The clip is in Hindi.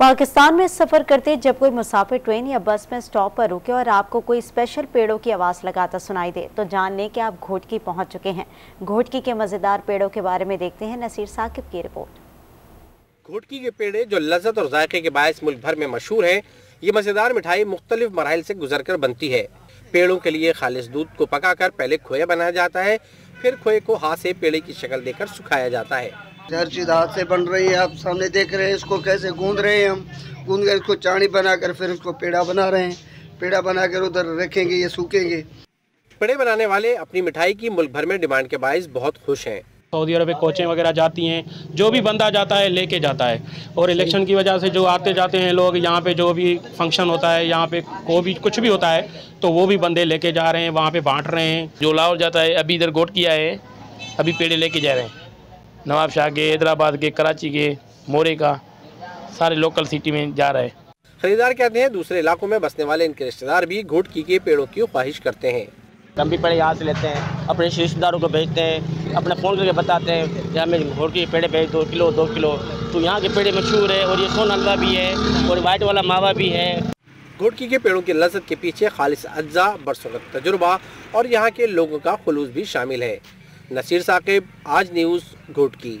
पाकिस्तान में सफ़र करते जब कोई मुसाफिर ट्रेन या बस में स्टॉप पर रुके और आपको कोई स्पेशल पेड़ों की आवाज़ लगाता सुनाई दे तो जान लें कि आप घोटकी पहुंच चुके हैं। घोटकी के मज़ेदार पेड़ों के बारे में देखते हैं नसीर साकिब की रिपोर्ट। घोटकी के पेड़े जो लज्जत और जायके के बायस मुल्क भर में मशहूर हैं, ये मज़ेदार मिठाई मुख्तलिफ मराहिल से गुजर कर बनती है। पेड़ों के लिए खालिश दूध को पका कर पहले खोया बनाया जाता है, फिर खोए को हाथ से पेड़े की शक्ल देकर सुखाया जाता है। हर चीज हाथ से बन रही है, आप सामने देख रहे हैं इसको कैसे गूंद रहे हैं। हम गूंद कर इसको चाणी बनाकर फिर उसको पेड़ा बना रहे हैं, पेड़ा बनाकर उधर रखेंगे, ये सूखेंगे। पेड़े बनाने वाले अपनी मिठाई की मुल्क भर में डिमांड के बायस बहुत खुश हैं। सऊदी अरब में कोचें वगैरह जाती हैं, जो भी बंदा जाता है लेके जाता है, और इलेक्शन की वजह से जो आते जाते हैं लोग यहाँ पे, जो भी फंक्शन होता है यहाँ पे, को भी कुछ भी होता है तो वो भी बंदे लेके जा रहे हैं, वहाँ पे बांट रहे हैं। जो लाहौर जाता है, अभी इधर घोटकी आए हैं, अभी पेड़े लेके जा रहे हैं। नवाब शाह के, हैदराबाद के, कराची के, मोरे का, सारे लोकल सिटी में जा रहे हैं। खरीदार कहते हैं दूसरे इलाकों में बसने वाले इनके रिश्तेदार भी घोटकी के पेड़ों की ख्वाहिश करते हैं। हम भी पेड़े यहाँ से लेते हैं, अपने रिश्तेदारों को भेजते हैं, अपना फ़ोन करके बताते हैं कि हमें घोटकी के पेड़े भेज 2 किलो 2 किलो। तो यहाँ के पेड़े मशहूर है, और ये सोनालवा भी है और वाइट वाला मावा भी है। घोटकी के पेड़ों की लज्जत के पीछे खालिस अज्जा, बरसों का तजुर्बा और यहाँ के लोगों का खुलूस भी शामिल है। नसीर साकिब, आज न्यूज़, घोटकी।